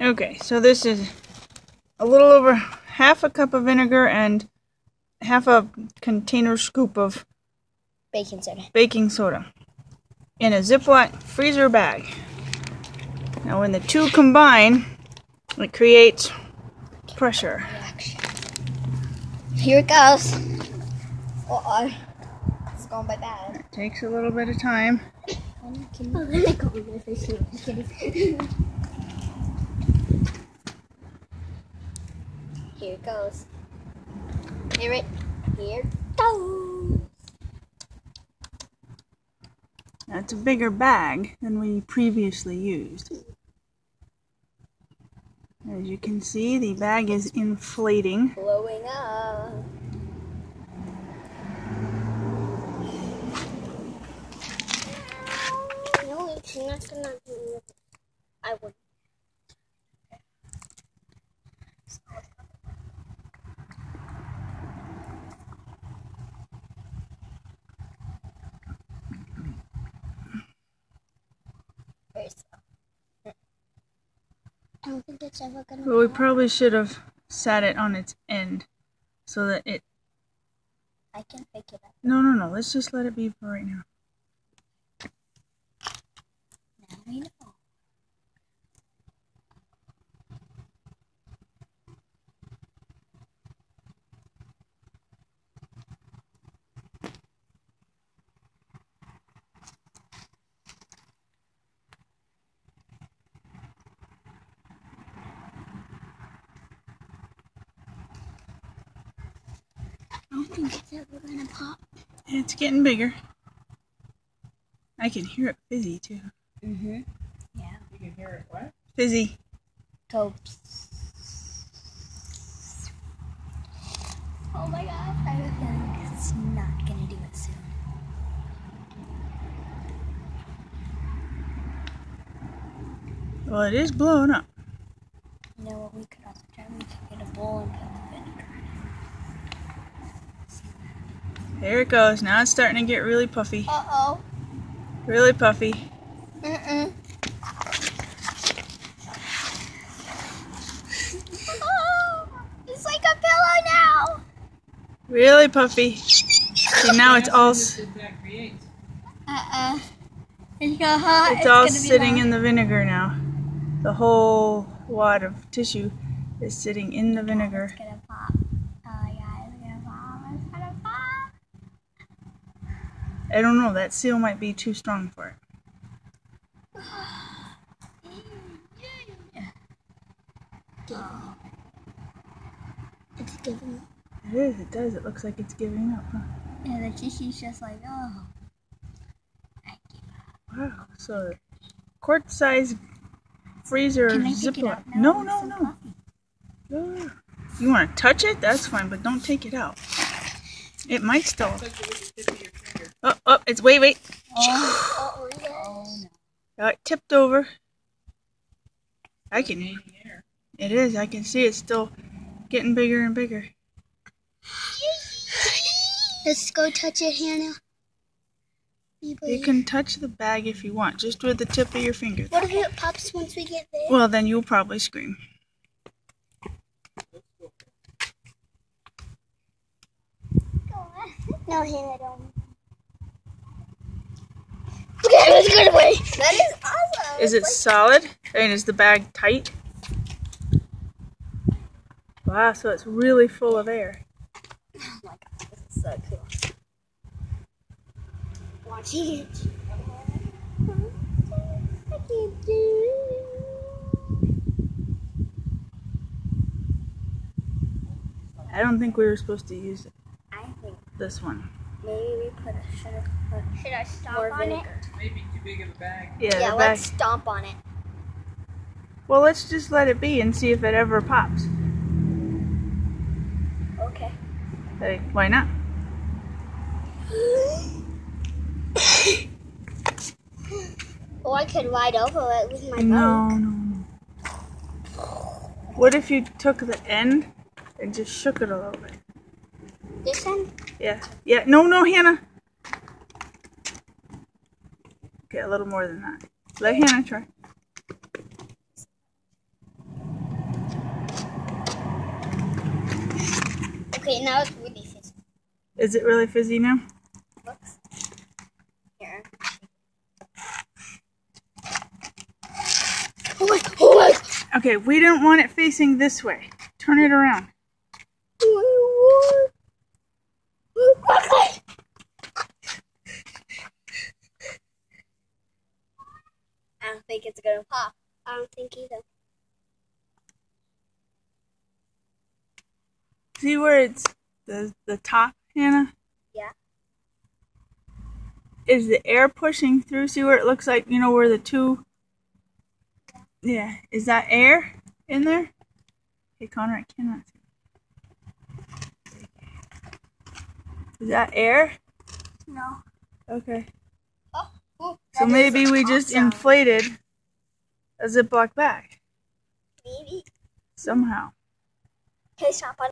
Okay, so this is a little over half a cup of vinegar and half a container scoop of baking soda in a Ziploc freezer bag. Now when the two combine, it creates pressure. Here it goes. Uh-oh. It's going by bad. It takes a little bit of time. Here it goes. Here it goes. That's a bigger bag than we previously used. As you can see, the bag is inflating. Blowing up. No, it's not gonna do it. I would. I don't think it's ever gonna Well, we probably should have sat it on its end so that it... I can pick it up. No. Let's just let it be for right now. Now we know. I don't think it's ever gonna pop. It's getting bigger. I can hear it fizzy too. Mm-hmm. Yeah. You can hear it what? Fizzy. Copes. Oh my gosh, I have a feeling it's not gonna do it soon. Well, it is blowing up. You know what we could also try? We could get a bowl and put the vinegar. There it goes. Now it's starting to get really puffy. Uh-oh. Really puffy. Mm-mm. Oh, it's like a pillow now. Really puffy. See, now it's all... Uh-uh. It's gonna hot. It's all sitting in the vinegar now. The whole wad of tissue is sitting in the vinegar. It's gonna pop. I don't know, that seal might be too strong for it. Oh. It's giving up. It is, it does. It looks like it's giving up, huh? Yeah, the tissue's just like, oh, I give up. Wow, so quart-sized freezer Ziploc. No. You want to touch it? That's fine, but don't take it out. It might still. Oh, it's wait. Oh, it tipped over. I can. It is. I can see it's still getting bigger and bigger. Let's go touch it, Hannah. You can touch the bag if you want, just with the tip of your finger. What if it pops once we get there? Well, then you'll probably scream. No, Hannah, don't. Okay, let's go away. That is awesome. Is it solid? I mean, is the bag tight? Wow, so it's really full of air. Oh my god, this is so cool. Watch it. I can't do it. I don't think we were supposed to use it. I think this one. Maybe we put a Should I stomp on it? Maybe too big of a bag. Yeah, let's stomp on it. Well, let's just let it be and see if it ever pops. Okay. Like, why not? Or I could ride over it with my bike. No. What if you took the end and just shook it a little bit? This end? Yeah. No, Hannah. Okay, a little more than that. Let Hannah try. Wait, now it's really fizzy. Is it really fizzy now? Looks. Here. Oh my! Oh my! Okay, we don't want it facing this way. Turn it around. I don't think it's gonna pop. I don't think either. See where it's the top, Hannah? Yeah. Is the air pushing through? See where it looks like, you know, where the two... Yeah. Is that air in there? Hey, Connor, I cannot see. Is that air? No. Okay. Oh, cool. So maybe we just inflated a Ziploc bag. Maybe. Somehow. Okay, stop.